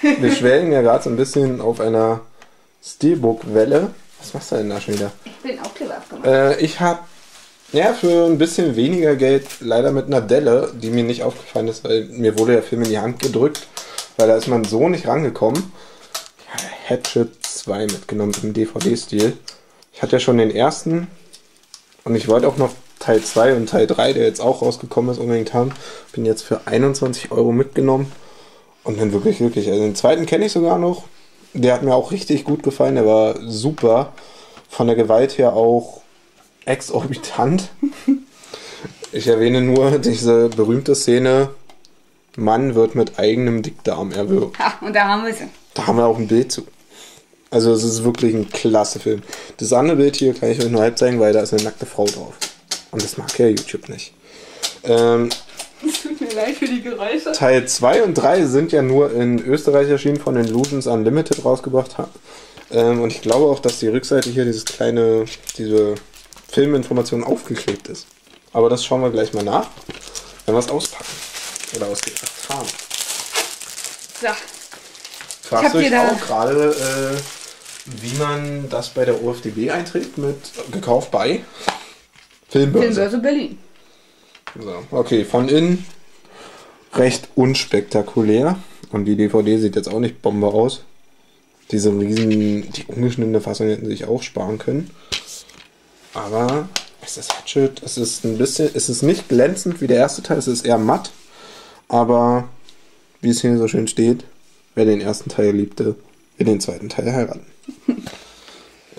Wir schwelgen ja gerade so ein bisschen auf einer Steelbook-Welle. Was machst du denn da schon wieder? Ich bin auch Kleber abgemacht. Ich habe ja für ein bisschen weniger Geld leider mit einer Delle, die mir nicht aufgefallen ist, weil mir wurde der Film in die Hand gedrückt, weil da ist man so nicht rangekommen. Hatchet 2 mitgenommen im DVD-Stil. Ich hatte ja schon den ersten und ich wollte auch noch Teil 2 und Teil 3, der jetzt auch rausgekommen ist, unbedingt haben. Bin jetzt für 21 Euro mitgenommen und bin wirklich glücklich. Also den zweiten kenne ich sogar noch. Der hat mir auch richtig gut gefallen, der war super. Von der Gewalt her auch exorbitant. Ich erwähne nur diese berühmte Szene, Mann wird mit eigenem Dickdarm erwürgt. Ja, und da haben wir sie. Da haben wir auch ein Bild zu. Also es ist wirklich ein klasse Film. Das andere Bild hier kann ich euch nur halb zeigen, weil da ist eine nackte Frau drauf. Und das mag ja YouTube nicht. Es tut mir leid für die Geräusche. Teil 2 und 3 sind ja nur in Österreich erschienen, von den Ludens Unlimited rausgebracht haben. Und ich glaube auch, dass die Rückseite hier dieses kleine, diese Filminformation aufgeklebt ist. Aber das schauen wir gleich mal nach, wenn wir es auspacken. Oder ausgepackt haben. So. Fragst du dich auch gerade, wie man das bei der OFDB einträgt mit gekauft bei Filmbörse Berlin. So, okay, von innen recht unspektakulär. Und die DVD sieht jetzt auch nicht Bombe aus. Diese riesen, die ungeschnittene Fassung hätten sie sich auch sparen können. Aber es ist Hatchet, es ist ein bisschen, es ist nicht glänzend wie der erste Teil, es ist eher matt. Aber wie es hier so schön steht, wer den ersten Teil liebte, wird den zweiten Teil heiraten.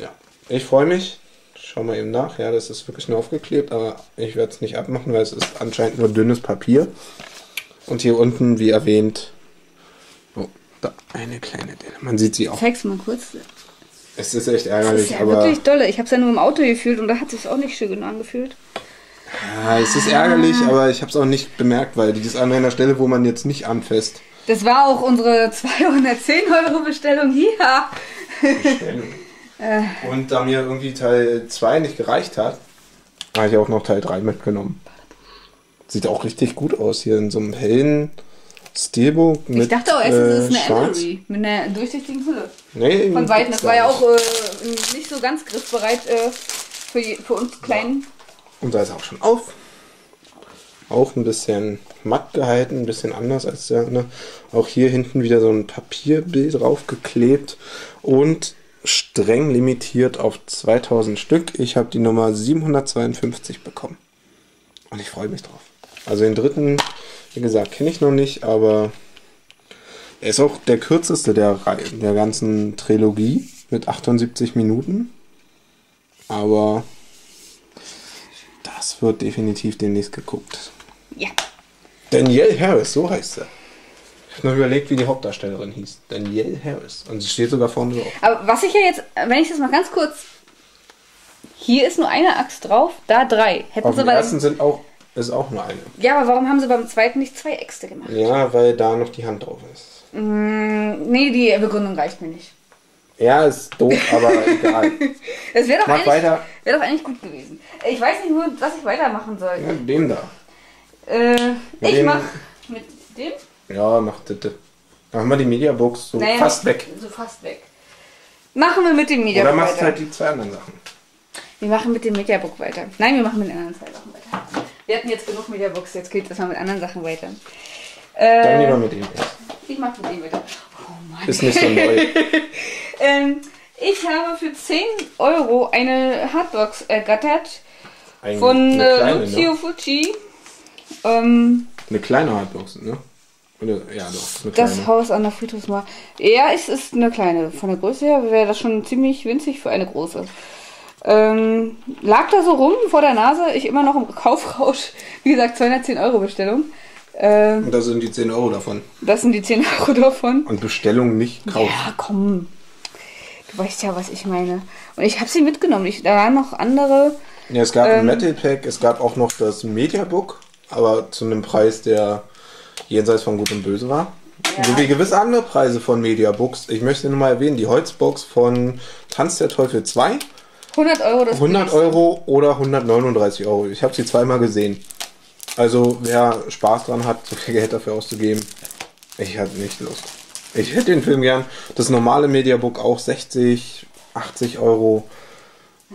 Ja, ich freue mich. Schauen wir eben nach. Ja, das ist wirklich nur aufgeklebt, aber ich werde es nicht abmachen, weil es ist anscheinend nur dünnes Papier. Und hier unten, wie erwähnt, oh, da eine kleine Delle. Man sieht sie auch. Zeig's mal kurz. Es ist echt ärgerlich. Es ist ja aber wirklich dolle. Ich habe es ja nur im Auto gefühlt und da hat es auch nicht schön angefühlt. Ah, es ist ärgerlich, aber ich habe es auch nicht bemerkt, weil die ist an einer Stelle, wo man jetzt nicht anfasst. Das war auch unsere 210 € Bestellung hier. Und da mir irgendwie Teil 2 nicht gereicht hat, habe ich auch noch Teil 3 mitgenommen. Sieht auch richtig gut aus hier in so einem hellen Steelbook. Ich dachte auch erst, es ist eine Emery mit einer durchsichtigen Hülle. Nee, von Weitem. Das war ja auch nicht so ganz griffbereit für uns Kleinen. Ja. Und da ist er auch schon auf. Auch ein bisschen matt gehalten, ein bisschen anders als der andere. Auch hier hinten wieder so ein Papierbild draufgeklebt und streng limitiert auf 2000 Stück. Ich habe die Nummer 752 bekommen. Und ich freue mich drauf. Also den dritten, wie gesagt, kenne ich noch nicht, aber er ist auch der kürzeste der ganzen Trilogie mit 78 Minuten. Aber das wird definitiv demnächst geguckt. Ja. Danielle Harris, so heißt sie. Ich habe nur überlegt, wie die Hauptdarstellerin hieß. Danielle Harris. Und sie steht sogar vorne drauf. Aber was ich ja jetzt, wenn ich das mal ganz kurz... Hier ist nur eine Axt drauf, da drei. Hätten sie beim ersten ist auch nur eine. Ja, aber warum haben sie beim zweiten nicht zwei Äxte gemacht? Ja, weil da noch die Hand drauf ist. Nee, die Begründung reicht mir nicht. Ja, ist doof, aber egal. Das wäre doch, wär doch eigentlich gut gewesen. Ich weiß nicht nur, was ich weitermachen soll. Ja, mit dem da. Ich mach mit dem? Ja, mach bitte. Machen wir die Mediabooks so fast weg. So fast weg. Machen wir mit dem Mediabook weiter. Oder machst du halt die zwei anderen Sachen. Wir machen mit dem Mediabook weiter. Nein, wir machen mit den anderen zwei Sachen weiter. Wir hatten jetzt genug Mediabooks, jetzt geht es mal mit anderen Sachen weiter. Dann lieber mit dem. Ich mach mit dem weiter. Oh Mann. Ist nicht so neu. Ich habe für 10 Euro eine Hardbox ergattert von Lucio Fucci. Eine kleine Hardbox, ne? Ja, doch. Eine kleine. Das Haus an der Friedhofsmauer. Ja, es ist eine kleine. Von der Größe her wäre das schon ziemlich winzig für eine große. Lag da so rum vor der Nase. Ich immer noch im Kaufrausch. Wie gesagt, 210 € Bestellung. Und das sind die 10 Euro davon. Das sind die 10 Euro davon. Und Bestellung nicht kaufen. Ja, komm. Du weißt ja, was ich meine. Und ich habe sie mitgenommen. Da waren noch andere. Ja, es gab ein Metal Pack, es gab auch noch das Mediabook, aber zu einem Preis, der jenseits von Gut und Böse war. Ja. So wie gewisse andere Preise von Mediabooks. Ich möchte nur mal erwähnen, die Holzbox von Tanz der Teufel 2. 100 € das 100 € oder 139 €. Ich habe sie zweimal gesehen. Also wer Spaß dran hat, so viel Geld dafür auszugeben, ich hatte nicht Lust. Ich hätte den Film gern. Das normale Mediabook auch 60, 80 Euro.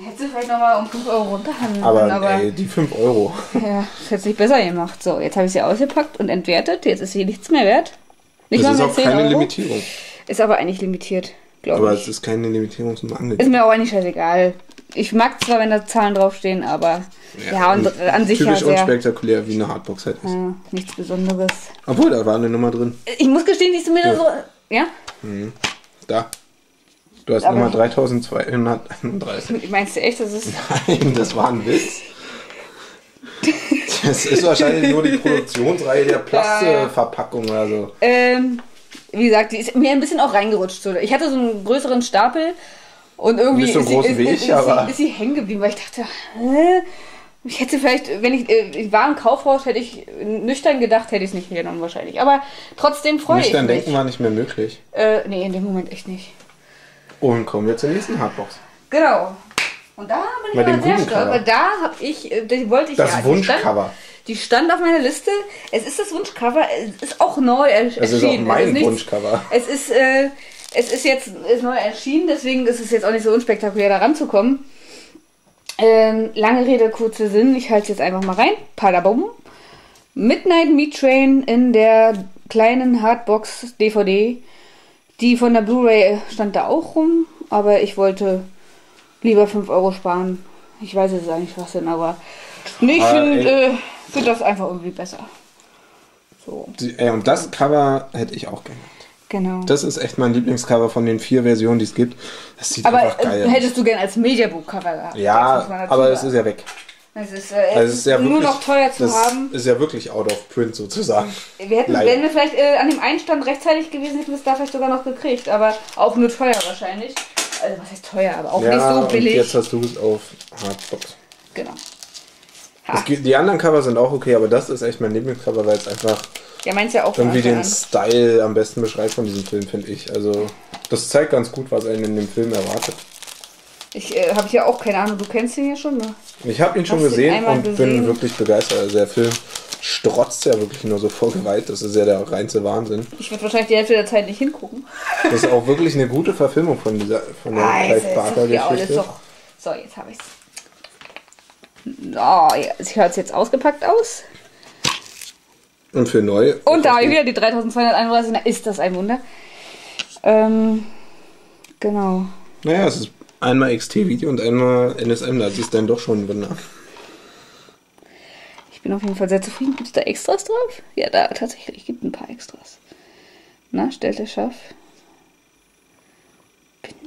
Hättest du vielleicht nochmal um 5 Euro runterhandeln können, aber ey, die 5 Euro. Ja, das hätte sich besser gemacht. So, jetzt habe ich sie ausgepackt und entwertet. Jetzt ist sie nichts mehr wert. Nicht das mal ist auch keine Euro. Limitierung. Ist aber eigentlich limitiert, glaube ich. Aber es ist keine Limitierung zum Angeben. Ist mir auch eigentlich scheißegal. Ich mag zwar, wenn da Zahlen draufstehen, aber ja, und an sich typisch ja sehr unspektakulär, wie eine Hardbox halt ist. Ja, nichts Besonderes. Obwohl, da war eine Nummer drin. Ich muss gestehen, die ist mir ja. So... Ja? Mhm. Da. Du hast aber Nummer 3231. Meinst du echt, das ist... Nein, das war ein Witz. Das ist wahrscheinlich nur die Produktionsreihe der Plastikverpackung oder so. Wie gesagt, die ist mir ein bisschen auch reingerutscht. Ich hatte so einen größeren Stapel und irgendwie ist sie hängen geblieben, weil ich dachte, hä? Ich hätte vielleicht, wenn ich war im Kaufhaus, hätte ich nüchtern gedacht, hätte ich es nicht genommen wahrscheinlich. Aber trotzdem freue ich mich. Nüchtern denken war nicht mehr möglich. Nee, in dem Moment echt nicht. Und kommen wir zur nächsten Hardbox. Genau. Und da bin ich mal sehr stolz. Aber da habe ich, die wollte ich ja. Das Wunschcover. Die stand auf meiner Liste. Es ist das Wunschcover. Es ist auch neu erschienen. Es ist auch mein Wunschcover. Es ist jetzt neu erschienen, deswegen ist es jetzt auch nicht so unspektakulär, da ranzukommen. Lange Rede, kurzer Sinn. Ich halte es jetzt einfach mal rein. Padabum. Midnight Meat Train in der kleinen Hardbox DVD. Die von der Blu-ray stand da auch rum, aber ich wollte lieber 5 Euro sparen. Ich weiß jetzt eigentlich was denn, aber nee, ich finde das einfach irgendwie besser. So. Und das Cover hätte ich auch gerne. Genau. Das ist echt mein Lieblingscover von den 4 Versionen, die es gibt. Das sieht einfach geil aus. Hättest du gern als Mediabook-Cover gehabt. Ja, aber es ist ja weg. Es ist ja nur wirklich, noch teuer zu haben. Ist ja wirklich out of print sozusagen. Wären wir vielleicht an dem Einstand rechtzeitig gewesen, hätten wir es da vielleicht sogar noch gekriegt. Aber auch nur teuer wahrscheinlich. Also was heißt teuer, aber auch ja, nicht so billig. Und jetzt hast du es auf Hardbox. Genau. Die anderen Cover sind auch okay, aber das ist echt mein Lieblingscover, weil es einfach ja, ja auch irgendwie den Style am besten beschreibt von diesem Film, finde ich. Also das zeigt ganz gut, was einen in dem Film erwartet. Ich habe ja auch keine Ahnung, du kennst ihn ja schon, ne? Ich habe ihn schon gesehen und bin wirklich begeistert. Also der Film strotzt ja wirklich nur so vor Gewalt. Das ist ja der reinste Wahnsinn. Ich werde wahrscheinlich die Hälfte der Zeit nicht hingucken. Das ist auch wirklich eine gute Verfilmung von der Clyde Parker Geschichte. So, jetzt habe ich es. Oh, ich höre es jetzt ausgepackt aus. Und für neu. Und da habe ich wieder die 3231. Na, ist das ein Wunder. Genau. Naja, es ist einmal XT-Video und einmal NSM. Das ist dann doch schon ein Wunder. Ich bin auf jeden Fall sehr zufrieden. Gibt es da Extras drauf? Ja, da tatsächlich gibt es ein paar Extras. Na, stellt der Schaff.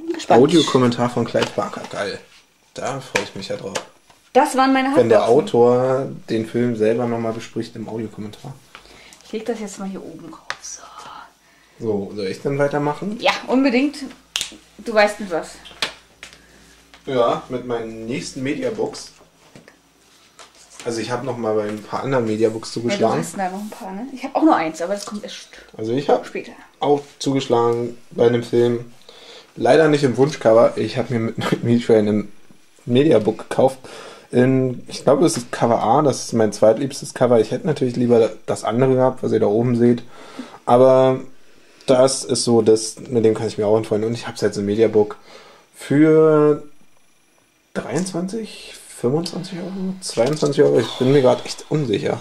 Bin gespannt. Audiokommentar von Clyde Parker. Geil. Da freue ich mich ja drauf. Das waren meine Hardboxen. Wenn der Autor den Film selber nochmal bespricht im Audiokommentar. Ich lege das jetzt mal hier oben drauf. So. So, soll ich dann weitermachen? Ja, unbedingt. Du weißt nicht was. Ja, mit meinen nächsten Mediabooks. Also ich habe nochmal bei ein paar anderen Mediabooks zugeschlagen. Ja, du hast da noch ein paar, ne? Ich habe auch nur eins, aber das kommt erst also ich habe später auch zugeschlagen bei einem Film. Leider nicht im Wunschcover. Ich habe mir mit Meat Train im Mediabook gekauft. Ich glaube, das ist Cover A, das ist mein zweitliebstes Cover. Ich hätte natürlich lieber das andere gehabt, was ihr da oben seht. Aber das ist so, das, mit dem kann ich mir auch anfreunden. Und ich habe es jetzt im Mediabook für 23, 25 Euro, 22 Euro. Ich bin mir gerade echt unsicher.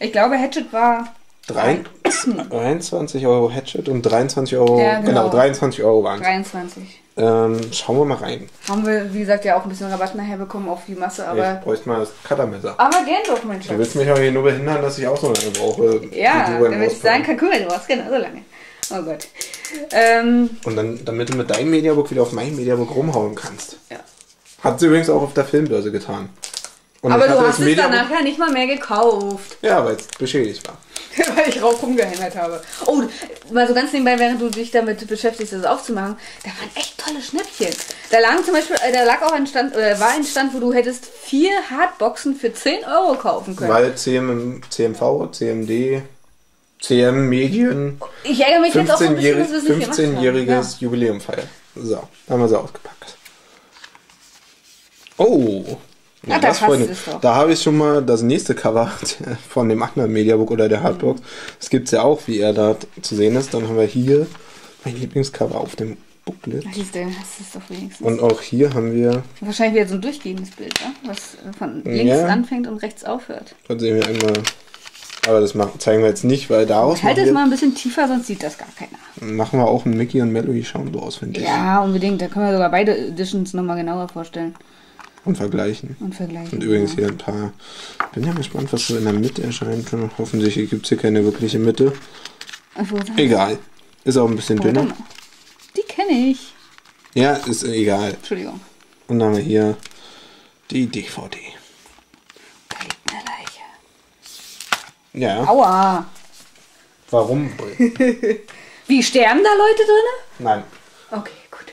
Ich glaube, Hatchet war 23 Euro Hatchet und 23 Euro. Ja, genau, 23 Euro waren es. 23. Schauen wir mal rein. Haben wir, wie gesagt, ja auch ein bisschen Rabatt nachher bekommen auf die Masse, aber... Ich bräuchte mal das Cuttermesser. Aber gern doch, mein Schatz. Du willst mich aber hier nur behindern, dass ich auch so lange brauche. Ja, damit ich sagen kann, kümmere, du brauchst genau so lange. Oh Gott. Und dann, damit du mit deinem Mediabook wieder auf mein Mediabook rumhauen kannst. Ja. Hat sie übrigens auch auf der Filmbörse getan. Und aber du hast es danach ja nicht mal mehr gekauft. Ja, weil es beschädigt war. Weil ich rauf rumgehämmert habe. Oh, mal so ganz nebenbei, während du dich damit beschäftigst, das aufzumachen, da waren echt tolle Schnäppchen. Da lagen zum Beispiel, da lag auch ein Stand, oder war ein Stand, wo du hättest 4 Hardboxen für 10 Euro kaufen können. Weil CMV, CMD, CM Medien. Ich ärgere mich jetzt auch so ein bisschen, dass wir es nicht gemacht haben. 15-jähriges ja. Jubiläum feiern. So, haben wir sie ausgepackt. Oh, Na, das freut mich. Da habe ich schon mal das nächste Cover von dem anderen Mediabook oder der Hardbox. Das gibt es ja auch, wie er da zu sehen ist. Dann haben wir hier mein Lieblingscover auf dem Booklet. Ach, siehst du, hast es doch wenigstens. Und auch hier haben wir... wahrscheinlich wieder so ein durchgehendes Bild, ne? Was von links anfängt und rechts aufhört. Dann sehen wir einmal... Aber das zeigen wir jetzt nicht, weil daraus... Halt es mal ein bisschen tiefer, sonst sieht das gar keiner. Machen wir auch einen Mickey und Melody schauen so aus, finde ich. Ja, unbedingt. Da können wir sogar beide Editions nochmal genauer vorstellen. Und vergleichen. Und vergleichen. Und übrigens hier ein paar... Bin ja gespannt, was so in der Mitte erscheint. Hoffentlich gibt es hier keine wirkliche Mitte. Egal. Ist auch ein bisschen dünner. Die kenne ich. Ja, ist egal. Entschuldigung. Und dann haben wir hier die DVD. Da liegt eine Leiche. Ja. Aua. Warum? Wie, sterben da Leute drin? Nein. Okay, gut.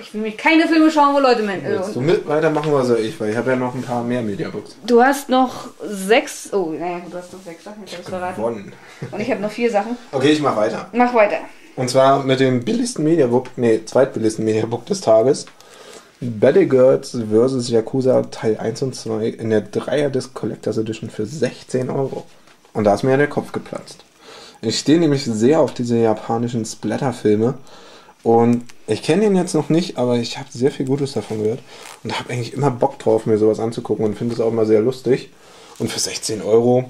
Ich will mir keine Filme schauen, wo Leute... Willst du mit weitermachen, was soll ich? Weil ich habe ja noch ein paar mehr Mediabooks. Du hast noch 6... Oh, naja, du hast noch 6 Sachen. Ich hab's verraten. Gewonnen. Und ich habe noch 4 Sachen. Okay, ich mach weiter. Mach weiter. Und zwar mit dem billigsten Mediabook, nee, zweitbilligsten Mediabook des Tages. Bellygirls vs. Yakuza Teil 1 und 2 in der 3er-Disc Collectors Edition für 16 Euro. Und da ist mir ja der Kopf geplatzt. Ich stehe nämlich sehr auf diese japanischen Splatter-Filme. Und ich kenne ihn jetzt noch nicht, aber ich habe sehr viel Gutes davon gehört. Und habe eigentlich immer Bock drauf, mir sowas anzugucken und finde es auch immer sehr lustig. Und für 16 Euro,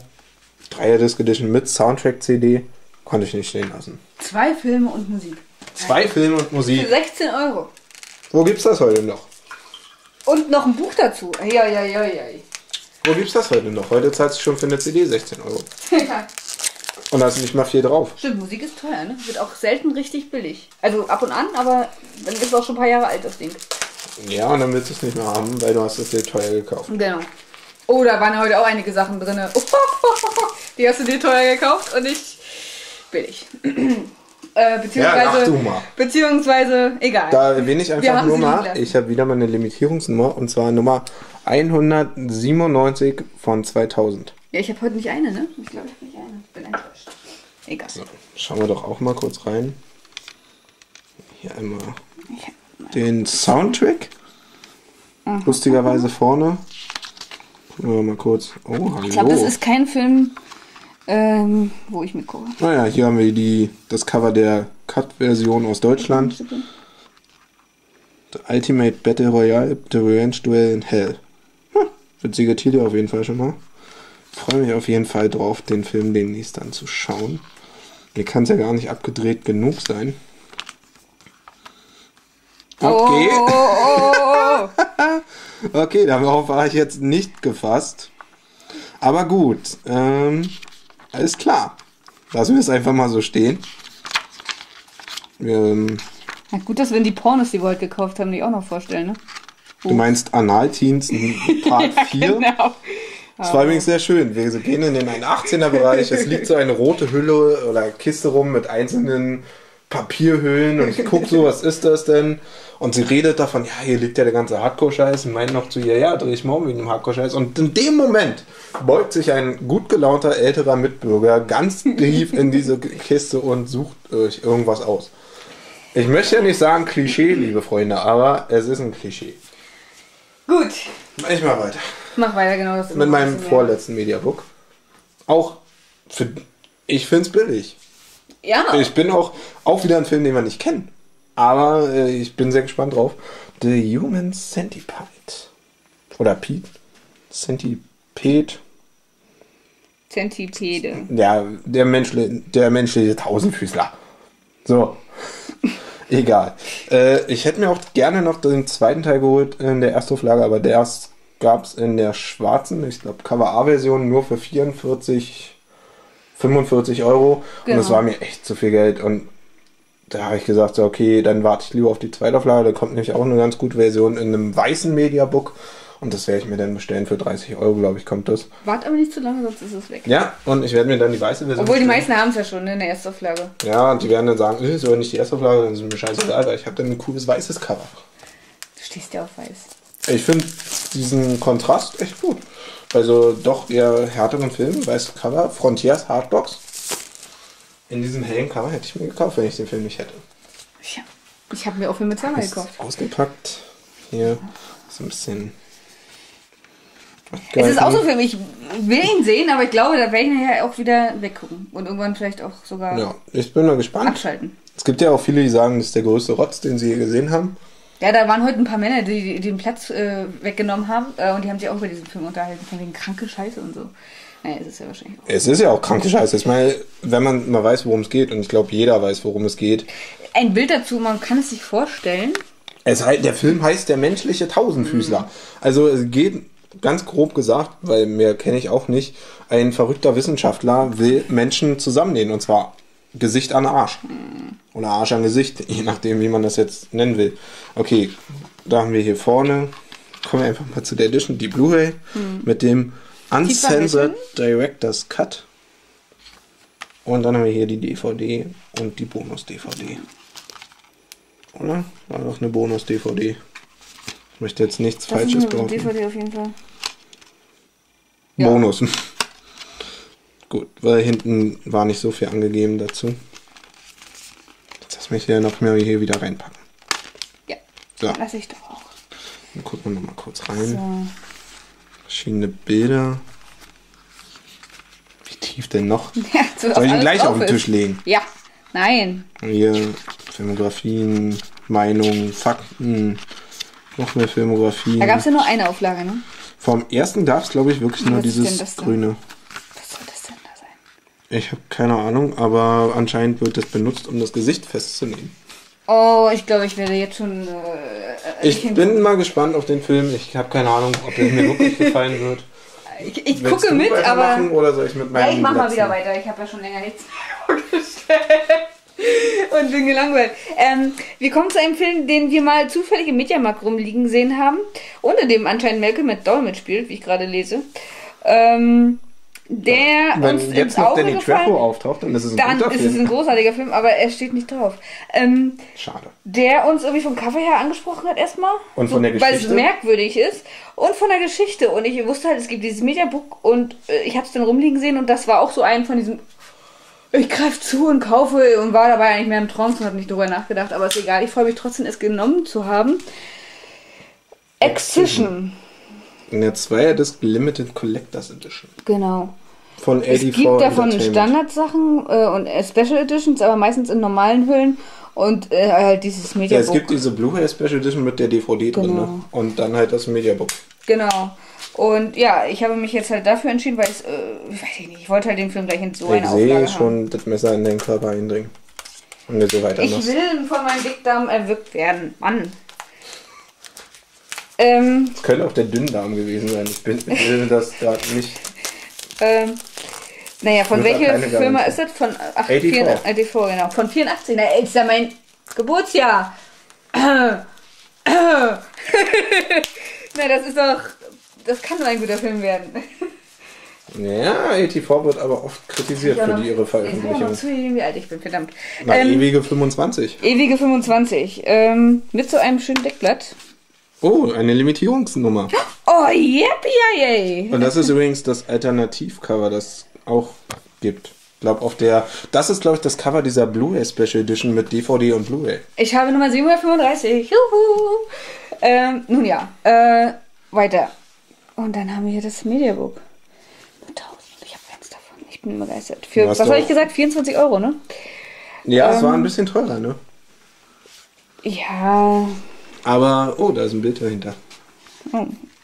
3er-Disc Edition mit Soundtrack-CD, konnte ich nicht stehen lassen. 2 Filme und Musik. 2 Filme und Musik. Für 16 Euro. Wo gibt's das heute noch? Und noch ein Buch dazu. Ja, ja, ja, ja. Wo gibt's das heute noch? Heute zahlst du schon für eine CD 16 Euro. Ja. Und da ist nicht mal viel drauf. Stimmt, Musik ist teuer, ne? Wird auch selten richtig billig. Also ab und an, aber dann ist es auch schon ein paar Jahre alt, das Ding. Ja, und dann willst du es nicht mehr haben, weil du hast es dir teuer gekauft. Genau. Oh, da waren heute auch einige Sachen drin. Die hast du dir teuer gekauft und ich... billig. Beziehungsweise, egal. Da erwähne ich einfach nur mal, ich habe wieder meine Limitierungsnummer und zwar Nummer 197 von 2000. Ja, ich habe heute nicht eine, ne? Ich glaube, ich habe nicht eine. Ich bin enttäuscht. Egal. So, schauen wir doch auch mal kurz rein. Hier einmal den Soundtrack. Aha. Lustigerweise vorne. Gucken wir mal kurz. Oh, hallo. Ich glaube, das ist kein Film... wo ich mitgucke. Naja, hier haben wir das Cover der Cut-Version aus Deutschland. The Ultimate Battle Royale, The Revenge Duel in Hell. Witzige Titel auf jeden Fall schon mal. Ich freue mich auf jeden Fall drauf, den Film demnächst anzuschauen. Mir kann es ja gar nicht abgedreht genug sein. Okay. Okay, darauf war ich jetzt nicht gefasst. Aber gut, alles klar. Lassen wir es einfach mal so stehen. Na gut, dass wir die Pornos, die wir heute gekauft haben, die auch noch vorstellen, ne? Du meinst Anal-Teens Part 4? Genau. Das war übrigens sehr schön. Wir gehen in den 18er-Bereich. Es liegt so eine rote Hülle oder Kiste rum mit einzelnen Papierhüllen. Und ich gucke so, was ist das denn? Und sie redet davon, ja, hier liegt ja der ganze Hardcore-Scheiß. Und meint noch zu ihr, ja, dreh ich mal um wegen dem Hardcore-Scheiß. Und in dem Moment beugt sich ein gut gelaunter älterer Mitbürger ganz tief in diese Kiste und sucht irgendwas aus. Ich möchte ja nicht sagen Klischee, liebe Freunde, aber es ist ein Klischee. Gut. Ich mach weiter. Mach weiter, genau. Das mit meinem vorletzten Mediabook. Auch, ich find's billig. Ja. Ich bin auch wieder ein Film, den wir nicht kennen. Aber ich bin sehr gespannt drauf. The Human Centipede. Oder Pete. Centipede. Centipede. Ja, der menschliche Tausendfüßler. So. Egal. Ich hätte mir auch gerne noch den zweiten Teil geholt in der Erstauflage, aber der gab es in der schwarzen, ich glaube, Cover A-Version nur für 45 Euro. Genau. Und das war mir echt zu viel Geld. Und da habe ich gesagt, so, okay, dann warte ich lieber auf die Zweitauflage. Da kommt nämlich auch eine ganz gute Version in einem weißen Mediabook. Und das werde ich mir dann bestellen für 30 Euro, glaube ich, kommt das. Warte aber nicht zu lange, sonst ist es weg. Ja, und ich werde mir dann die weiße Version bestellen. Obwohl, die meisten haben es ja schon, ne, in der Erstauflage. Ja, und die werden dann sagen, ist aber nicht die Erstauflage, dann sind mir scheißegal, weil ich habe dann ein cooles weißes Cover. Du stehst ja auf weiß. Ich finde diesen Kontrast echt gut. Also doch eher härteren Film, weißes Cover, Frontiers Hardbox. In diesem hellen Cover hätte ich mir gekauft, wenn ich den Film nicht hätte. Ja, ich habe mir auch viel mit Zahler gekauft. Ausgepackt. Hier so ein bisschen Geil. Es ist auch so für mich, ich will ihn sehen, aber ich glaube, da werde ich nachher auch wieder weggucken. Und irgendwann vielleicht auch sogar ja, ich bin mal gespannt. Abschalten. Es gibt ja auch viele, die sagen, das ist der größte Rotz, den sie je gesehen haben. Ja, da waren heute ein paar Männer, die den Platz weggenommen haben und die haben sich auch über diesen Film unterhalten, von wegen kranke Scheiße und so. Naja, es ist ja wahrscheinlich auch. Es ist ja auch kranke Scheiße. Ich meine, wenn man mal weiß, worum es geht, und ich glaube, jeder weiß, worum es geht. Ein Bild dazu, man kann es sich vorstellen. Der Film heißt Der menschliche Tausendfüßler. Mhm. Also es geht, ganz grob gesagt, weil mehr kenne ich auch nicht, ein verrückter Wissenschaftler will Menschen zusammennehmen und zwar Gesicht an Arsch. Oder Arsch an Gesicht, je nachdem, wie man das jetzt nennen will. Okay, da haben wir hier vorne, kommen wir einfach mal zu der Edition, die Blu-ray mit dem Uncensored Director's Cut. Und dann haben wir hier die DVD und die Bonus-DVD. Oder? War doch eine Bonus-DVD. Ich möchte jetzt nichts Falsches behaupten. DVD auf jeden Fall. Ja. Bonus. Gut, weil hinten war nicht so viel angegeben dazu. Jetzt lass mich ja noch mehr hier wieder reinpacken. Ja, so. Lass ich doch auch. Dann gucken wir nochmal kurz rein. So. Verschiedene Bilder. Wie tief denn noch? Ja, so soll ich ihn gleich auf den Tisch legen? Ja, nein. Hier Filmografien, Meinungen, Fakten, noch mehr Filmografien. Da gab es ja nur eine Auflage, ne? Vom ersten gab es, glaube ich, wirklich nur dieses grüne. Ich habe keine Ahnung, aber anscheinend wird das benutzt, um das Gesicht festzunehmen. Oh, ich glaube, ich werde jetzt schon... ich bin mal gespannt auf den Film. Ich habe keine Ahnung, ob der mir wirklich gefallen wird. Ich gucke mit, aber... Oder soll ich mit meinem... Ja, ich mache mal wieder weiter. Ich habe ja schon länger nichts vorgestellt und bin gelangweilt. Wir kommen zu einem Film, den wir mal zufällig im Mediamarkt rumliegen sehen haben. Unter dem anscheinend Malcolm McDowell mitspielt, wie ich gerade lese. Der ja, wenn uns jetzt noch Danny Trejo auftaucht, dann ist es ein großartiger Film, aber er steht nicht drauf. Schade. Der uns irgendwie vom Cover her angesprochen hat erstmal, und von der Geschichte, weil es merkwürdig ist, und von der Geschichte. Und ich wusste halt, es gibt dieses Mediabook und ich habe es dann rumliegen sehen und das war auch so ein von diesem, ich greife zu und kaufe und war dabei eigentlich mehr im Traum und habe nicht drüber nachgedacht, aber ist egal, ich freue mich trotzdem, es genommen zu haben. Excision. In der 2er-Disc Limited Collectors Edition. Genau. Von Eddie Ford. Es gibt davon Standardsachen und Special Editions, aber meistens in normalen Hüllen und halt dieses Mediabook. Ja, es gibt diese Blu-ray Special Edition mit der DVD drin, ne? Und dann halt das Mediabook. Genau. Und ja, ich habe mich jetzt halt dafür entschieden, weil ich weiß nicht, ich wollte halt den Film gleich in so eine Auflage haben. Ich sehe schon das Messer in den Körper eindringen. Und so weiter. Ich will von meinem Dickdarm erwürgt werden. Mann. Es könnte auch der Dünndarm gewesen sein. Ich will das gerade nicht. Naja, von welcher Firma ist das? Von 84, genau. Von 84. Na, ist ja mein Geburtsjahr. Na, das ist doch. Das kann nur ein guter Film werden. Ja, ETV wird aber oft kritisiert für ihre Veröffentlichung. Ich bin wie alt ich bin, verdammt. Na, ewige 25. Ewige 25. Mit so einem schönen Deckblatt. Oh, eine Limitierungsnummer. Oh, yep. Und das ist übrigens das Alternativcover, das auch gibt. Ich glaube, das ist, glaube ich, das Cover dieser Blu-ray Special Edition mit DVD und Blu-ray. Ich habe Nummer 735. Juhu. Nun ja, weiter. Und dann haben wir hier das Mediabook. Nur 1000. Ich habe eins davon. Ich bin begeistert. Für, was habe ich gesagt? 24 Euro, ne? Ja, es war ein bisschen teurer, ne? Ja. Aber, oh, da ist ein Bild dahinter.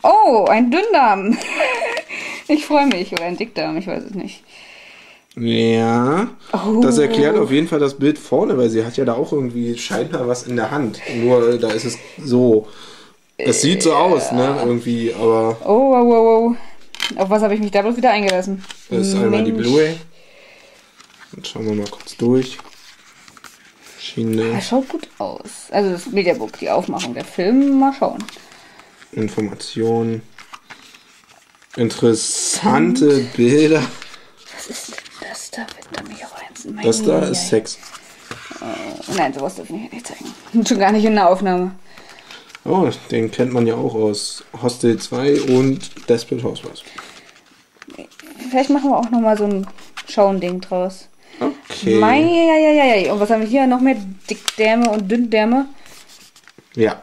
Oh, ein Dünndarm. Ich freue mich. Oder ein Dickdarm, ich weiß es nicht. Ja, das erklärt auf jeden Fall das Bild vorne, weil sie hat ja da auch irgendwie scheinbar was in der Hand. Nur, da ist es so. Es sieht so aus, ne, irgendwie, aber... Oh. Auf was habe ich mich da bloß wieder eingelassen? Das ist einmal die Blu-ray. Dann schauen wir mal kurz durch. Das schaut gut aus. Also das Mediabook, die Aufmachung der Filme, mal schauen. Informationen. Interessante Bilder. Was ist denn das da? Bitte mich auch eins in meinen Das da ist Sex. Nein, sowas darf ich nicht zeigen. Schon gar nicht in der Aufnahme. Oh, den kennt man ja auch aus Hostel 2 und Desperate Housewives. Vielleicht machen wir auch nochmal so ein Schauen-Ding draus. Okay. Mei. Und was haben wir hier? Noch mehr Dickdärme und Dünndärme? Ja.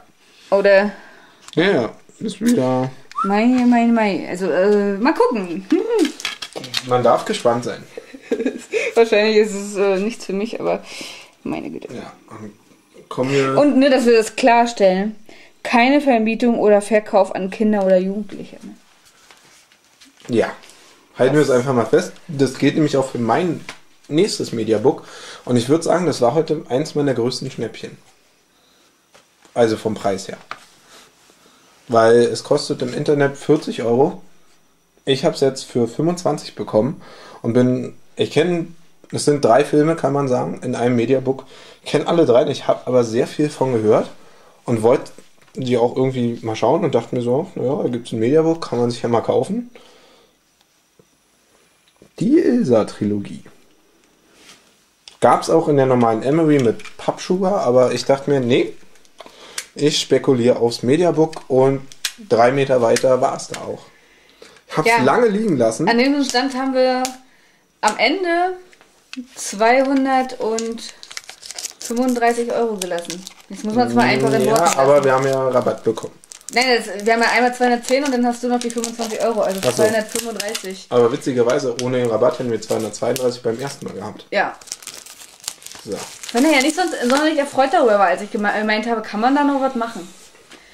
Oder? Ja, ist wieder Mei. Also, mal gucken. Man darf gespannt sein. Wahrscheinlich ist es nichts für mich, aber meine Güte. Ja, kommen wir und ne, dass wir das klarstellen. Keine Vermietung oder Verkauf an Kinder oder Jugendliche. Ne? Ja. Halten wir es einfach mal fest. Das geht nämlich auch für mein nächstes Mediabook. Und ich würde sagen, das war heute eins meiner größten Schnäppchen. Also vom Preis her. Weil es kostet im Internet 40 Euro. Ich habe es jetzt für 25 bekommen und bin, es sind 3 Filme, kann man sagen, in einem Mediabook. Ich kenne alle 3, ich habe aber sehr viel von gehört und wollte die auch irgendwie mal schauen und dachte mir so, naja, da gibt es ein Mediabook, kann man sich ja mal kaufen. Die Ilsa-Trilogie. Gab es auch in der normalen Emery mit Pappschuber, aber ich dachte mir, nee, ich spekuliere aufs Mediabook und 3 Meter weiter war es da auch. Ich habe es lange liegen lassen. An dem Stand haben wir am Ende 235 Euro gelassen. Jetzt muss man es mal einfach in Worten lassen. Ja, aber wir haben ja Rabatt bekommen. Nein, wir haben ja einmal 210 und dann hast du noch die 25 Euro, also 235. So. Aber witzigerweise, ohne den Rabatt hätten wir 232 beim ersten Mal gehabt. Ja. So. Ich bin ja nicht sonderlich erfreut darüber war, als ich gemeint habe, kann man da noch was machen?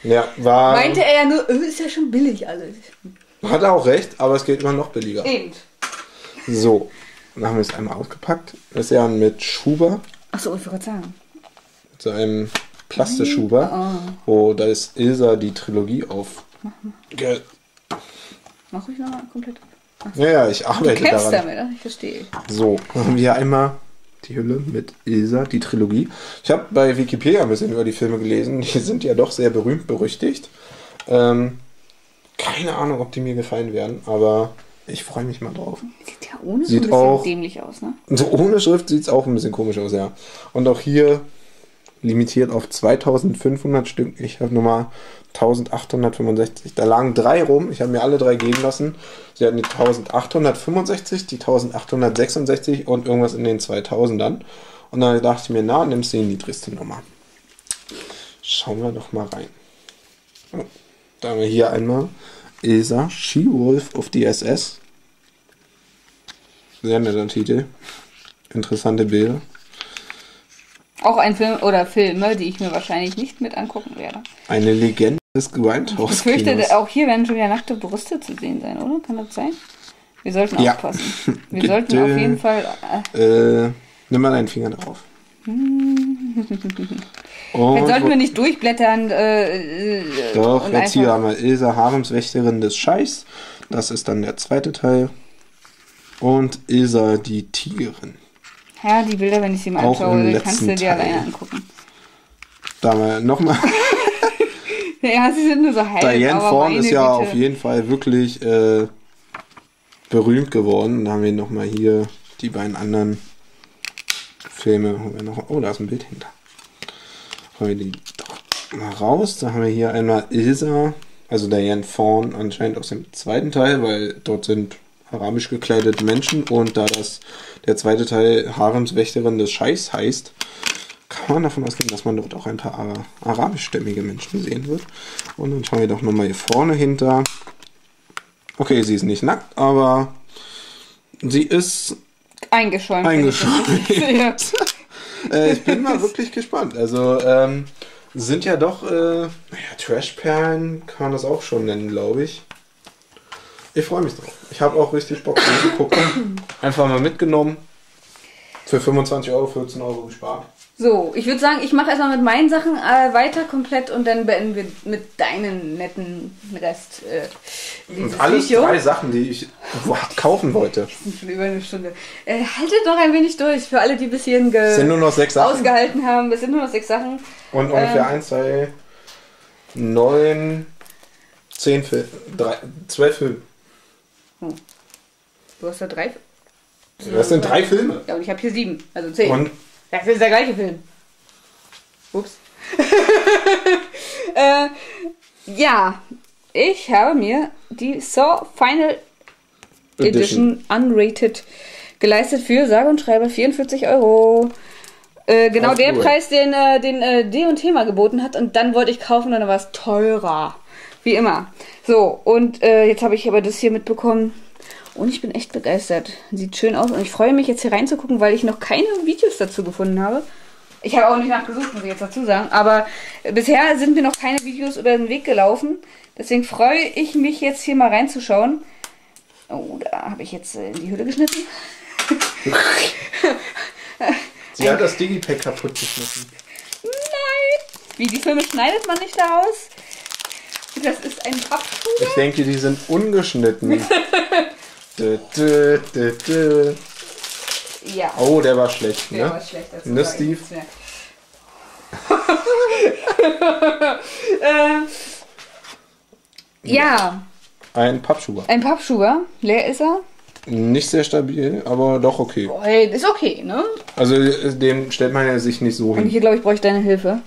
Ja, war... Meinte er ja nur, ist ja schon billig alles. Hat er auch recht, aber es geht immer noch billiger. Eben. So, dann haben wir es einmal ausgepackt. Das ist ja mit Schuber. Achso, ich wollte gerade sagen. Mit so einem Plastikschuber, wo da ist Ilsa die Trilogie auf. Mach ich nochmal komplett. So. Ja, ich arbeite daran. Du kämpfst damit, ich verstehe. So, dann haben wir einmal die Hülle mit Ilsa, die Trilogie. Ich habe bei Wikipedia ein bisschen über die Filme gelesen. Die sind ja doch sehr berühmt, berüchtigt. Keine Ahnung, ob die mir gefallen werden, aber ich freue mich mal drauf. Sieht ja ohne Schrift ein bisschen dämlich aus, ne? So ohne Schrift sieht es auch ein bisschen komisch aus, ja. Und auch hier limitiert auf 2500 Stück. Ich habe nochmal 1865. Da lagen 3 rum. Ich habe mir alle 3 geben lassen. Sie hatten die 1865, die 1866 und irgendwas in den 2000ern. Und dann dachte ich mir, na, nimmst du die niedrigste Nummer. Schauen wir doch mal rein. Oh. Da haben wir hier einmal Ilsa, She-Wolf of the SS. Sehr netter Titel. Interessante Bilder. Auch ein Film oder Filme, die ich mir wahrscheinlich nicht mit angucken werde. Eine Legende des Grindhouse-Kinos. Ich fürchte, auch hier werden schon wieder nackte Brüste zu sehen sein, oder? Kann das sein? Wir sollten aufpassen. Wir sollten auf jeden Fall... nimm mal deinen Finger drauf. Jetzt sollten wir nicht durchblättern. Doch, jetzt hier haben wir Ilsa, Haremswächterin des Scheichs. Das ist dann der zweite Teil. Und Ilsa, die Tigerin. Ja, die Bilder, wenn ich sie mal anschaue, kannst du dir alleine angucken. Da haben wir nochmal. Ja, sie sind nur so heil. Dianne Fawn ist ja auf jeden Fall wirklich berühmt geworden. Da haben wir nochmal hier die beiden anderen Filme. Oh, da ist ein Bild hinter. Holen wir die doch mal raus. Da haben wir hier einmal Ilsa, also Dianne Fawn anscheinend aus dem zweiten Teil, weil dort sind arabisch gekleidete Menschen und da das der zweite Teil Haremswächterin des Scheichs heißt, kann man davon ausgehen, dass man dort auch ein paar arabischstämmige Menschen sehen wird. Und dann schauen wir doch nochmal hier vorne hinter. Okay, sie ist nicht nackt, aber sie ist eingeschäumt. Eingeschäumt. Ich bin mal wirklich gespannt. Also sind ja doch Trashperlen kann man das auch schon nennen, glaube ich. Ich freue mich drauf. Ich habe auch richtig Bock zu gucken. Einfach mal mitgenommen. Für 25 Euro, 14 Euro gespart. So, ich würde sagen, ich mache erstmal mit meinen Sachen weiter komplett und dann beenden wir mit deinen netten Rest. Und alles Video. 3 Sachen, die ich kaufen wollte. Das sind schon über eine Stunde. Haltet noch ein wenig durch für alle, die bis hierhin ausgehalten haben. Es sind nur noch 6 Sachen. Und ungefähr 1, 2, 9, 10, 12 Filme. Hm. Du hast da 3 Filme. Das sind 3 Filme. Ja, und ich habe hier 7, also 10. Und das ist der gleiche Film. Ups. Ja, ich habe mir die Saw Final Edition Unrated geleistet für sage und schreibe 44 Euro. Genau der Preis, den D&T mal geboten hat. Und dann wollte ich kaufen und dann war es teurer. Wie immer. So, und jetzt habe ich aber das hier mitbekommen. Und ich bin echt begeistert. Sieht schön aus. Und ich freue mich jetzt hier reinzugucken, weil ich noch keine Videos dazu gefunden habe. Ich habe auch nicht nachgesucht, muss ich jetzt dazu sagen. Aber bisher sind mir noch keine Videos über den Weg gelaufen. Deswegen freue ich mich jetzt hier mal reinzuschauen. Oh, da habe ich jetzt in die Hülle geschnitten. Sie hat das Digipack kaputt geschnitten. Nein! Wie, die Filme schneidet man nicht daraus? Das ist ein Pappkugel? Ich denke, die sind ungeschnitten. Ja. Oh, der war schlecht, ne? Der war schlecht. Ne, Steve? Ja. Ein Pappschuber. Ein Pappschuber. Leer ist er. Nicht sehr stabil, aber doch okay. Boah, ist okay, ne? Also dem stellt man ja sich nicht so hin. Und hier, glaube ich, brauche ich deine Hilfe.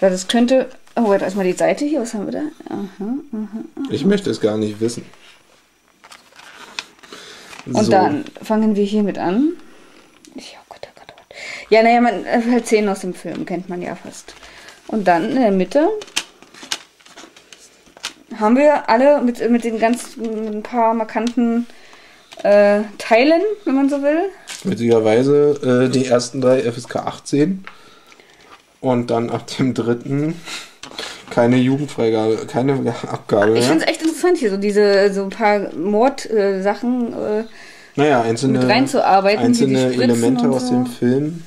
Weil das könnte... Oh, warte, erstmal die Seite hier. Was haben wir da? Aha. Ich möchte es gar nicht wissen. Und so, dann fangen wir hiermit an. Oh Gott, oh Gott, oh Gott. Ja, naja, man hat Szenen aus dem Film, kennt man ja fast. Und dann in der Mitte haben wir alle mit den ganzen ein paar markanten Teilen, wenn man so will. Witzigerweise die ersten drei FSK 18 und dann ab dem dritten keine Jugendfreigabe, keine Abgabe. Ich finde es echt interessant, hier so diese so ein paar Mordsachen naja, mit reinzuarbeiten. Einzelne Elemente aus dem Film.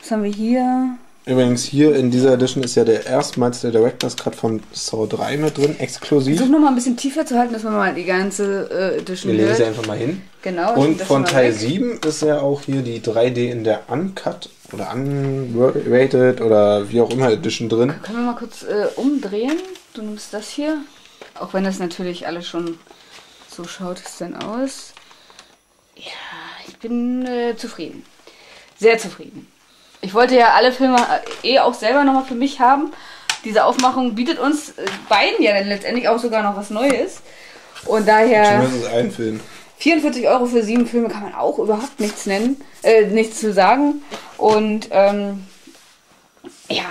Was haben wir hier? Übrigens hier in dieser Edition ist ja erstmals der Director's Cut von Saw 3 mit drin, exklusiv. Ich versuche nochmal ein bisschen tiefer zu halten, dass man mal die ganze Edition hört. Wir lesen sie einfach mal hin. Genau. Und von Teil 7 ist ja auch hier die 3D in der Uncut oder Unrated oder wie auch immer Edition drin. Können wir mal kurz umdrehen? Du nimmst das hier. Auch wenn das natürlich alles schon... So schaut es denn aus. Ja, ich bin zufrieden. Sehr zufrieden. Ich wollte ja alle Filme auch selber nochmal für mich haben. Diese Aufmachung bietet uns beiden ja dann letztendlich auch sogar noch was Neues. Und daher... Schon ist es ein Film. 44 € für 7 Filme kann man auch überhaupt nichts nennen, nichts zu sagen. Und ja,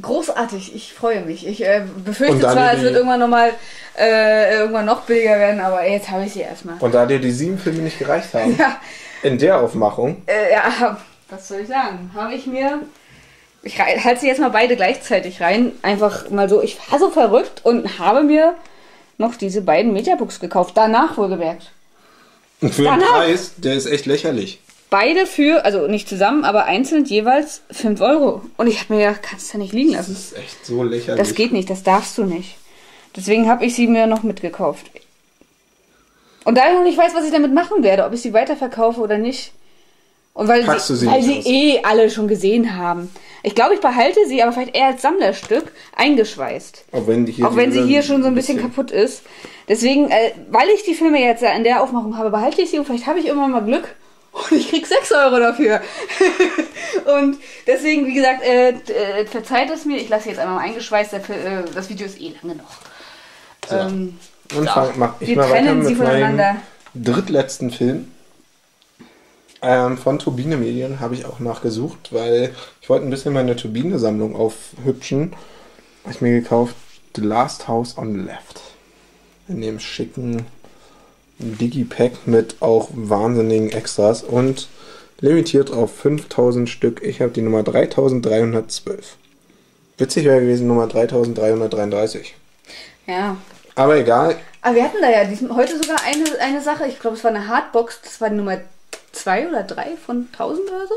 großartig. Ich freue mich. Ich befürchte zwar, es wird irgendwann nochmal noch billiger werden, aber jetzt habe ich sie erstmal. Und da dir die 7 Filme nicht gereicht haben, ja, in der Aufmachung... ja, was soll ich sagen? Habe ich mir... Ich halte sie jetzt mal beide gleichzeitig rein. Einfach mal so, ich war so verrückt und habe mir noch diese beiden Mediabooks gekauft. Danach wohlgemerkt. Und für den Preis, der ist echt lächerlich. Beide für, also nicht zusammen, aber einzeln jeweils 5 €. Und ich habe mir gedacht, kannst du da nicht liegen lassen. Das ist echt so lächerlich. Das geht nicht, das darfst du nicht. Deswegen habe ich sie mir noch mitgekauft. Und da ich noch nicht weiß, was ich damit machen werde, ob ich sie weiterverkaufe oder nicht. Und weil sie alle schon gesehen haben. Ich glaube, ich behalte sie, aber vielleicht eher als Sammlerstück eingeschweißt. Auch wenn sie hier schon so ein bisschen kaputt ist. Deswegen, weil ich die Filme jetzt in der Aufmachung habe, behalte ich sie und vielleicht habe ich irgendwann mal Glück und ich krieg 6 € dafür. Und deswegen, wie gesagt, verzeiht es mir. Ich lasse jetzt einmal eingeschweißt. Das Video ist eh lange noch. So. Wir trennen sie voneinander. Drittletzten Film. Von Turbine Medien habe ich auch nachgesucht, weil ich wollte ein bisschen meine Turbine-Sammlung aufhübschen. Habe ich mir gekauft The Last House on the Left. In dem schicken Digipack mit auch wahnsinnigen Extras und limitiert auf 5000 Stück. Ich habe die Nummer 3312. Witzig wäre gewesen Nummer 3333. Ja. Aber egal. Aber wir hatten da ja heute sogar eine Sache. Ich glaube, es war eine Hardbox. Das war die Nummer 2 oder 3 von 1000 oder so.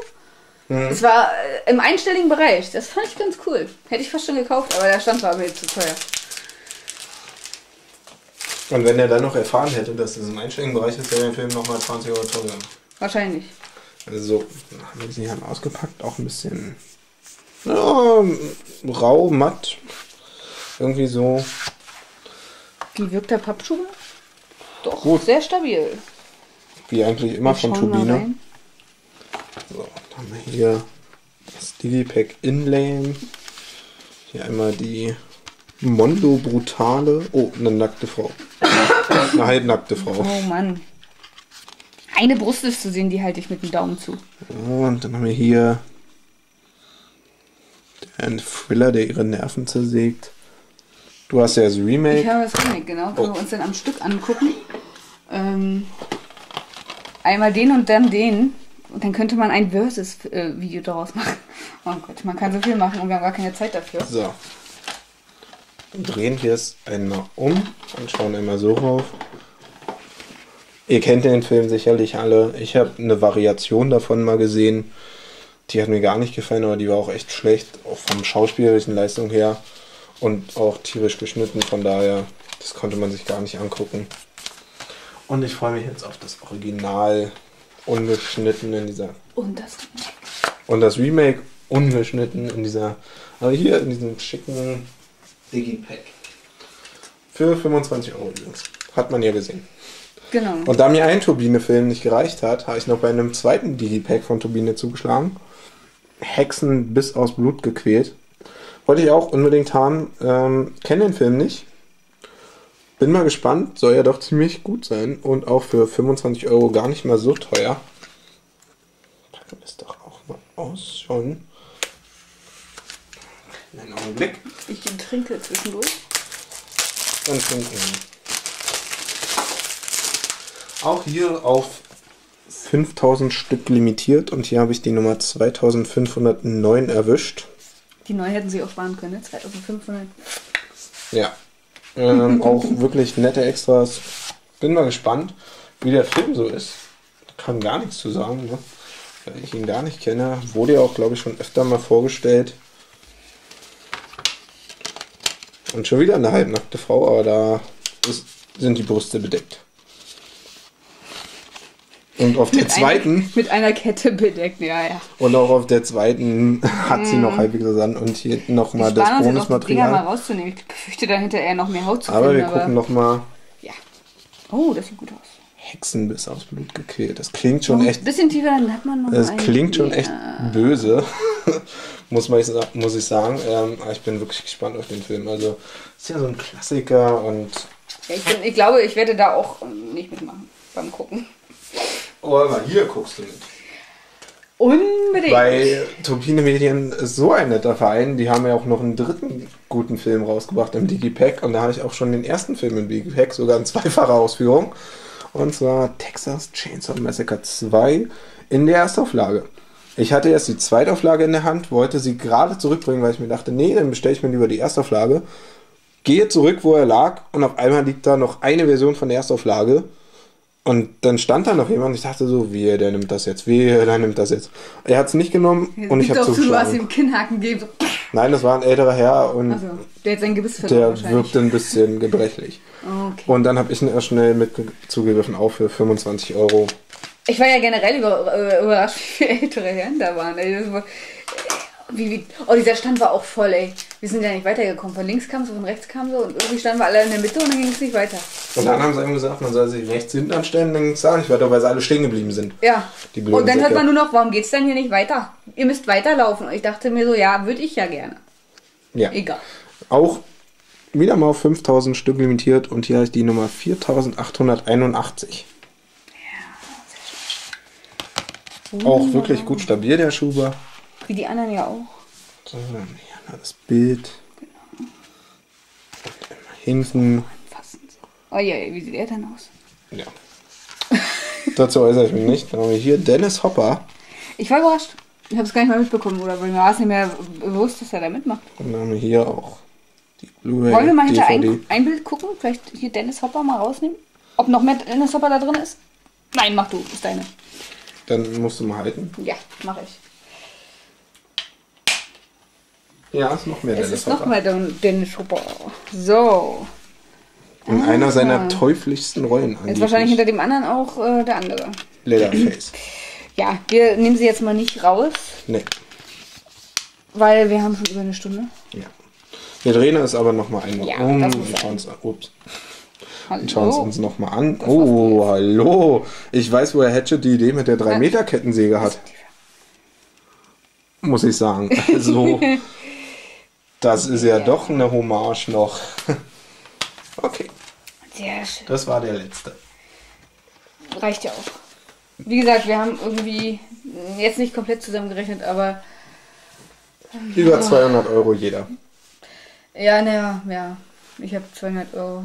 Mhm. Es war im einstelligen Bereich. Das fand ich ganz cool. Hätte ich fast schon gekauft, aber der Stand war mir zu teuer. Und wenn er dann noch erfahren hätte, dass das im einstelligen Bereich ist, wäre der Film nochmal 20 € teurer. Wahrscheinlich. Also, sie haben ausgepackt, auch ein bisschen rau, matt. Irgendwie so. Wie wirkt der Pappschuber? Doch, gut. Sehr stabil. Wie eigentlich immer von Turbine. So, dann haben wir hier das Digipack Inlay. Hier einmal die Mondo Brutale. Oh, eine nackte Frau. Eine halbnackte Frau. Oh Mann. Eine Brust ist zu sehen, die halte ich mit dem Daumen zu. Und dann haben wir hier den Thriller, der ihre Nerven zersägt. Du hast ja das Remake. Ich habe das Remake, genau. Können wir uns dann am Stück angucken. Einmal den und dann den. Und dann könnte man ein Versus-Video daraus machen. Oh Gott, man kann so viel machen und wir haben gar keine Zeit dafür. So. Wir drehen hier es einmal um und schauen einmal so rauf. Ihr kennt den Film sicherlich alle. Ich habe eine Variation davon mal gesehen. Die hat mir gar nicht gefallen, aber die war auch echt schlecht. Auch vom schauspielerischen Leistung her. Und auch tierisch geschnitten, von daher, das konnte man sich gar nicht angucken. Und ich freue mich jetzt auf das Original ungeschnitten in dieser... Und das Remake ungeschnitten in dieser... Aber hier in diesem schicken Digi-Pack. Für 25 € übrigens. Hat man ja gesehen. Genau. Und da mir ein Turbine-Film nicht gereicht hat, habe ich noch bei einem zweiten Digi-Pack von Turbine zugeschlagen. Hexen bis aufs Blut gequält. Wollte ich auch unbedingt haben. Kenne den Film nicht. Bin mal gespannt. Soll ja doch ziemlich gut sein. Und auch für 25 € gar nicht mal so teuer. Packen wir es doch auch mal aus schon. Einen Augenblick. Ich trinke zwischendurch. Und trinken. Auch hier auf 5000 Stück limitiert. Und hier habe ich die Nummer 2509 erwischt. Die neu hätten sie auch sparen können, ne? 2500. Ja. Auch wirklich nette Extras. Bin mal gespannt, wie der Film so ist. Kann gar nichts zu sagen, ne? Weil ich ihn gar nicht kenne. Wurde ja auch, glaube ich, schon öfter mal vorgestellt. Und schon wieder eine halbnackte Frau, aber da sind die Brüste bedeckt. Und auf der zweiten... mit einer Kette bedeckt, ja, ja. Und auch auf der zweiten hat sie noch halbwegs was an. Und hier nochmal das Bonusmaterial. Mal rauszunehmen. Ich befürchte da hinterher noch mehr Haut zu finden. Aber wir gucken nochmal... Ja. Oh, das sieht gut aus. Hexen bis aufs Blut gequält. Das klingt schon echt... Ein bisschen tiefer, dann hat man noch das klingt schon echt böse, muss ich sagen. Ich bin wirklich gespannt auf den Film. Also, ist ja so ein Klassiker und... Ich glaube, ich werde da auch nicht mitmachen beim Gucken. Aber hier guckst du mit. Unbedingt. Weil Turbine Medien ist so ein netter Verein. Die haben ja auch noch einen dritten guten Film rausgebracht im Digipack. Und da habe ich auch schon den ersten Film im Digipack, sogar in zweifacher Ausführung. Und zwar Texas Chainsaw Massacre 2 in der Erstauflage. Ich hatte erst die Zweitauflage in der Hand, wollte sie gerade zurückbringen, weil ich mir dachte, nee, dann bestelle ich mir lieber die Erstauflage. Gehe zurück, wo er lag. Und auf einmal liegt da noch eine Version von der Erstauflage. Und dann stand da noch jemand und ich dachte so, wehe, der nimmt das jetzt, wehe, der nimmt das jetzt. Er hat es nicht genommen und ich habe zugeschlagen. Du hast ihm Kinnhaken gegeben. So. Nein, das war ein älterer Herr und also, der hat sein Gebiss verloren. Der wirkte ein bisschen gebrechlich. Okay. Und dann habe ich ihn schnell mit zugegriffen, auch für 25 €. Ich war ja generell überrascht, wie viele ältere Herren da waren. Oh, dieser Stand war auch voll, ey. Wir sind ja nicht weitergekommen. Von links kam so, von rechts kam so und irgendwie standen wir alle in der Mitte und dann ging es nicht weiter. Und dann haben sie eben gesagt, man soll sich rechts hinten anstellen, dann ging es auch nicht weiter, weil sie alle stehen geblieben sind. Ja. Die blöden Säcke. Und dann hört man nur noch, warum geht's denn hier nicht weiter? Ihr müsst weiterlaufen. Und ich dachte mir so, ja, würde ich ja gerne. Ja. Egal. Auch wieder mal auf 5000 Stück limitiert und hier habe ich die Nummer 4881. Ja, sehr schön. Auch wirklich gut stabil, der Schuber. Wie die anderen ja auch. So, dann hier das Bild. Genau. Hinten. Oh ja, wie sieht er denn aus? Ja. Dazu äußere ich mich nicht. Dann haben wir hier Dennis Hopper. Ich war überrascht. Ich habe es gar nicht mehr mitbekommen. Oder mir war es nicht mehr bewusst, dass er da mitmacht. Und dann haben wir hier auch die Blu-ray. Wollen wir mal hinter ein Bild gucken? Vielleicht hier Dennis Hopper mal rausnehmen? Ob noch mehr Dennis Hopper da drin ist? Nein, mach du. Ist deine. Dann musst du mal halten. Ja, mache ich. Ja, es ist noch mehr Dennis Hopper. So. In einer seiner teuflichsten Rollen. Jetzt wahrscheinlich hinter dem anderen auch der andere. Leatherface. Ja, wir nehmen sie jetzt mal nicht raus. Nee. Weil wir haben schon über eine Stunde. Ja. Wir drehen es aber nochmal einmal um und schauen es uns nochmal an. Oh, hallo. Ich weiß, woher Hatchet die Idee mit der 3-Meter-Kettensäge hat. Muss ich sagen. Also, das ist ja doch eine Hommage noch. Okay. Sehr schön. Das war der letzte. Reicht ja auch. Wie gesagt, wir haben irgendwie jetzt nicht komplett zusammengerechnet, aber... Über 200 € jeder. Ja, naja, ja. Ich habe 200 Euro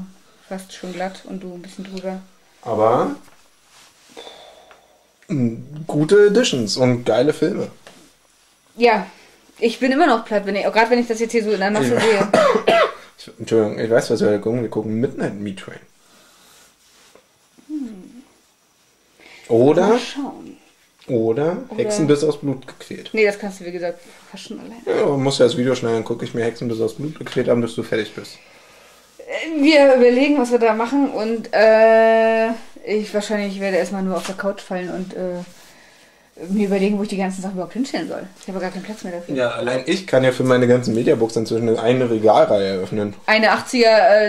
fast schon glatt und du ein bisschen drüber. Aber gute Editions und geile Filme. Ja, ich bin immer noch platt, gerade wenn ich das jetzt hier so in der Masse sehe. Entschuldigung, ich weiß, was wir gucken. Wir gucken Midnight Meat Train. Oder Hexen bis aufs Blut gequält. Nee, das kannst du, wie gesagt, fast schon alleine. Ja, muss ja das Video schneiden, dann gucke ich mir Hexen bis aufs Blut gequält an, bis du fertig bist. Wir überlegen, was wir da machen und ich wahrscheinlich werde erstmal nur auf der Couch fallen und mir überlegen, wo ich die ganzen Sachen überhaupt hinstellen soll. Ich habe gar keinen Platz mehr dafür. Ja, allein ich kann ja für meine ganzen Mediabooks inzwischen eine Regalreihe eröffnen. Eine 80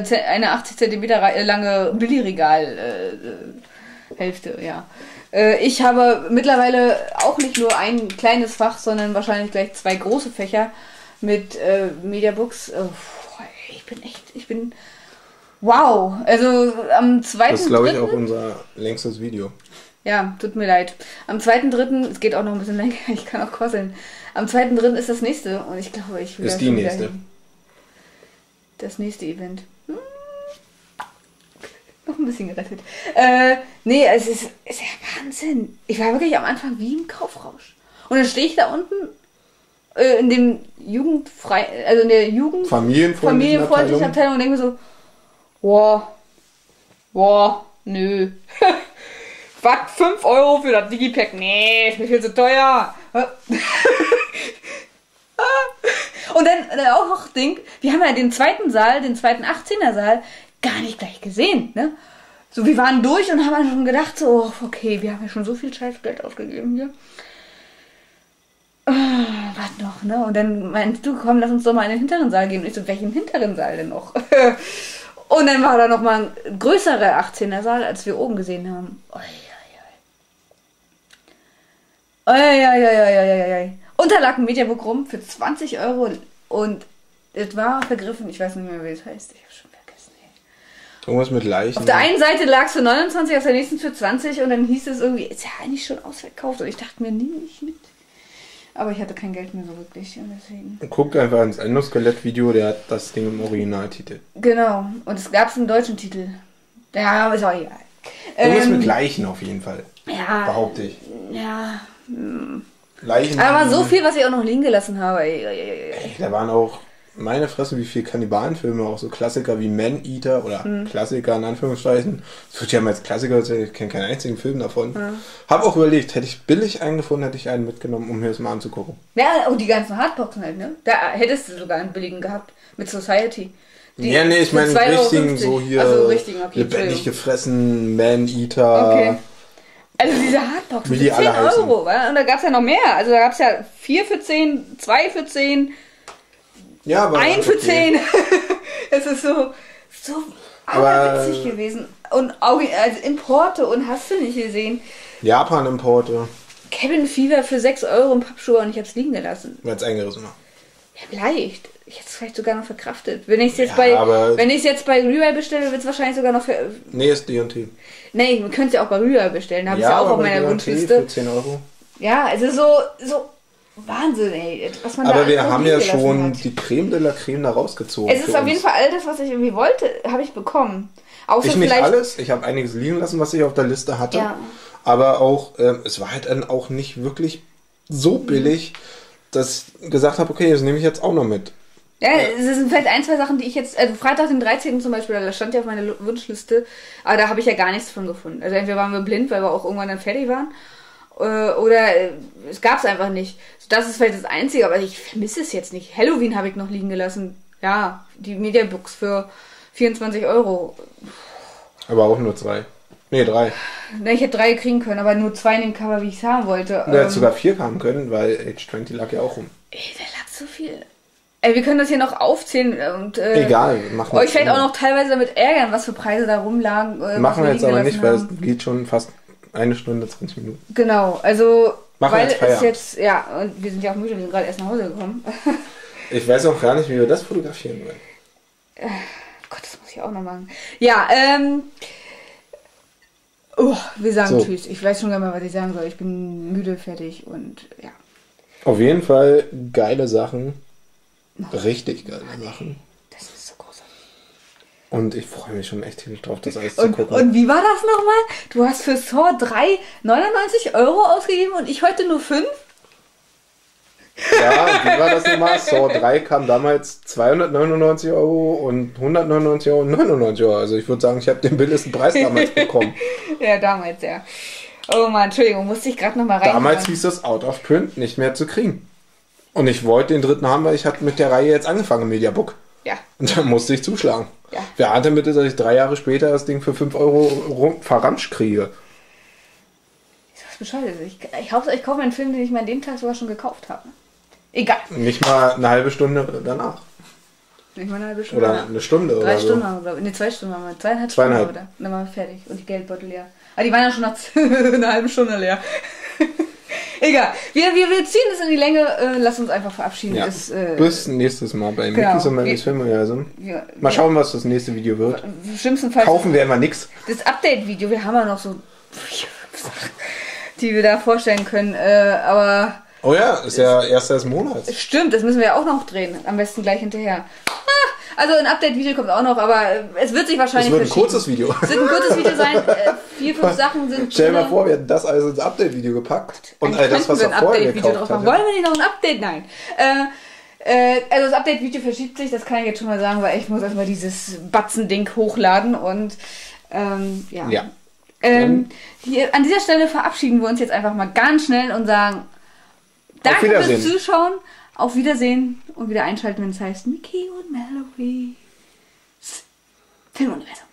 cm lange Billigregal-Hälfte, ja. Ich habe mittlerweile auch nicht nur ein kleines Fach, sondern wahrscheinlich gleich zwei große Fächer mit Mediabooks. Ich bin wow! Also am 2.3. Das ist, glaube ich, auch unser längstes Video. Ja, tut mir leid. Am 2.3. es geht auch noch ein bisschen länger, ich kann auch quasseln. Am 2.3. ist das nächste und ich glaube, ich will das nächste Event. Noch ein bisschen gerettet. Nee, es ist ja Wahnsinn. Ich war wirklich am Anfang wie im Kaufrausch. Und dann stehe ich da unten in dem familienfreundlichen Abteilung und denke mir so, boah, nö. Was, 5 Euro für das Digipack? Nee, ist mir viel zu teuer. Und dann auch noch Ding, wir haben ja den zweiten Saal, den zweiten 18er Saal, gar nicht gleich gesehen, ne? So, wir waren durch und haben schon gedacht, so, okay, wir haben ja schon so viel Scheißgeld ausgegeben hier. Was noch, ne? Und dann meinst du, komm, lass uns doch mal in den hinteren Saal gehen. Und ich so, welchen hinteren Saal denn noch? Und dann war da nochmal ein größerer 18er Saal, als wir oben gesehen haben. Und da lag ein Mediabook rum für 20 Euro und es war vergriffen. Ich weiß nicht mehr, wie es heißt. Ich habe schon vergessen. Irgendwas mit Leichen. Auf der einen Seite lag es für 29, auf der nächsten für 20 und dann hieß es irgendwie, ist ja eigentlich schon ausverkauft. Und ich dachte mir, nee, nicht mit. Aber ich hatte kein Geld mehr so wirklich und deswegen. Guckt einfach ins Endoskelett-Video, der hat das Ding im Originaltitel. Genau, und es gab es einen deutschen Titel. Ja, ist auch egal. Irgendwas mit Leichen auf jeden Fall. Ja. Behaupte ich. Ja. Leichen. Aber so viel, was ich auch noch liegen gelassen habe. Ey, da waren auch, meine Fresse, wie viele Kannibalenfilme, auch so Klassiker wie Man-Eater oder Klassiker in Anführungszeichen. Das wird ja mal als Klassiker, ich kenne keinen einzigen Film davon. Ja. Habe auch überlegt, hätte ich billig einen gefunden, hätte ich einen mitgenommen, um mir das mal anzugucken. Ja, und die ganzen Hardboxen halt, ne? Da hättest du sogar einen billigen gehabt mit Society. Ja, nee, ich meine einen richtigen, so hier also, okay, lebendig gefressen, Man-Eater. Okay. Also diese Hardboxen für 10 Euro, wa? Und da gab es ja noch mehr. Also da gab es ja 4 für 10, 2 für 10. Ja, aber 1 für 10. Es ist so aber witzig gewesen. Und auch, also Importe und hast du nicht gesehen. Japan-Importe. Cabin Fever für 6 Euro im Pappschuhe und ich hab's liegen gelassen. Weil es eingerissen war. Ja, leicht. Ich hätte es vielleicht sogar noch verkraftet. Wenn ich es jetzt, bei Rewire bestelle, wird es wahrscheinlich sogar noch für. Nee, ist D&T. Nee, wir können es ja auch bei Rewire bestellen. Da habe ich ja auch auf meiner Wunschliste. Für 10 Euro. Ja, es ist so Wahnsinn, ey, was man da. Aber wir haben ja schon die Creme de la Creme da rausgezogen. Es ist auf jeden Fall all das, was ich irgendwie wollte, habe ich bekommen. Außer ich nicht alles, ich habe einiges liegen lassen, was ich auf der Liste hatte. Ja. Aber auch, es war halt dann auch nicht wirklich so billig, dass ich gesagt habe, okay, das nehme ich jetzt auch noch mit. Ja, es sind vielleicht ein, zwei Sachen, die ich jetzt, also Freitag den 13. zum Beispiel, da stand ja auf meiner Wunschliste, aber da habe ich ja gar nichts von gefunden. Also entweder waren wir blind, weil wir auch irgendwann dann fertig waren. Oder es gab es einfach nicht. Das ist vielleicht das Einzige, aber ich vermisse es jetzt nicht. Halloween habe ich noch liegen gelassen. Ja, die Mediabooks für 24 Euro. Aber auch nur 2. Nee, 3. Ich hätte 3 kriegen können, aber nur 2 in dem Cover, wie ich es haben wollte. Du hättest sogar 4 haben können, weil H20 lag ja auch rum. Ey, da lag so viel. Ey, wir können das hier noch aufzählen und egal, machen wir euch vielleicht auch noch teilweise damit ärgern, was für Preise da rumlagen. Machen wir jetzt aber nicht, weil es geht schon fast 1 Stunde, 20 Minuten. Genau, also weil es jetzt, ja, und wir sind ja auch müde, wir sind gerade erst nach Hause gekommen. Ich weiß auch gar nicht, wie wir das fotografieren wollen. Gott, das muss ich auch noch machen. Ja, wir sagen so. Tschüss. Ich weiß schon gar nicht mehr, was ich sagen soll. Ich bin müde, fertig und ja. Auf jeden Fall geile Sachen. Richtig geile Sachen. Das ist so großartig. Und ich freue mich schon echt viel drauf, das alles zu gucken. Und wie war das nochmal? Du hast für Saw 3 €99 ausgegeben und ich heute nur 5? Ja, wie war das nochmal? Saw 3 kam damals 299 € und 199 € und 99 €. Also ich würde sagen, ich habe den billigsten Preis damals bekommen. Ja, damals, ja. Oh Mann, Entschuldigung, musste ich gerade nochmal rein. Damals hieß das Out of Print, nicht mehr zu kriegen. Und ich wollte den dritten haben, weil ich hatte mit der Reihe jetzt angefangen im Mediabook. Ja. Und dann musste ich zuschlagen. Ja. Wer ahnt damit, dass ich 3 Jahre später das Ding für 5 € verramscht kriege? Das ist bescheuert. Ich hoffe, ich kaufe einen Film, den ich mir an dem Tag sogar schon gekauft habe. Egal. Nicht mal eine halbe Stunde danach. Nicht mal eine halbe Stunde. Oder eine Stunde oder so. 3 Stunden haben wir, glaube ich. Ne, 2 Stunden haben wir. 2,5 Stunden. Oder? Dann waren wir fertig. Und die Geldbeutel leer. Aber die waren ja schon nach einer halben Stunde leer. Egal. Wir ziehen es in die Länge. Lass uns einfach verabschieden. Ja. Bis nächstes Mal bei Mickeys und Mallorys Filmuniversum. Mal schauen, was das nächste Video wird. Schlimmstenfalls kaufen wir immer nichts. Das Update-Video. Wir haben ja noch so Sachen, die wir da vorstellen können. Aber... Oh ja, ist ja erster des Monats. Stimmt, das müssen wir ja auch noch drehen. Am besten gleich hinterher. Also ein Update-Video kommt auch noch, aber es wird sich wahrscheinlich verschieben. Es wird ein kurzes Video sein. 4, 5 Sachen sind... Stell dir mal vor, wir hätten das alles ins Update-Video gepackt. Und all das, was wir vorher gekauft haben. Wollen wir nicht noch ein Update? Nein. Also das Update-Video verschiebt sich, das kann ich jetzt schon mal sagen, weil ich muss erstmal dieses Batzen-Ding hochladen und an dieser Stelle verabschieden wir uns jetzt einfach mal ganz schnell und sagen... Danke fürs Zuschauen, auf Wiedersehen und wieder einschalten, wenn es heißt Mickey und Mallorys Filmuniversum.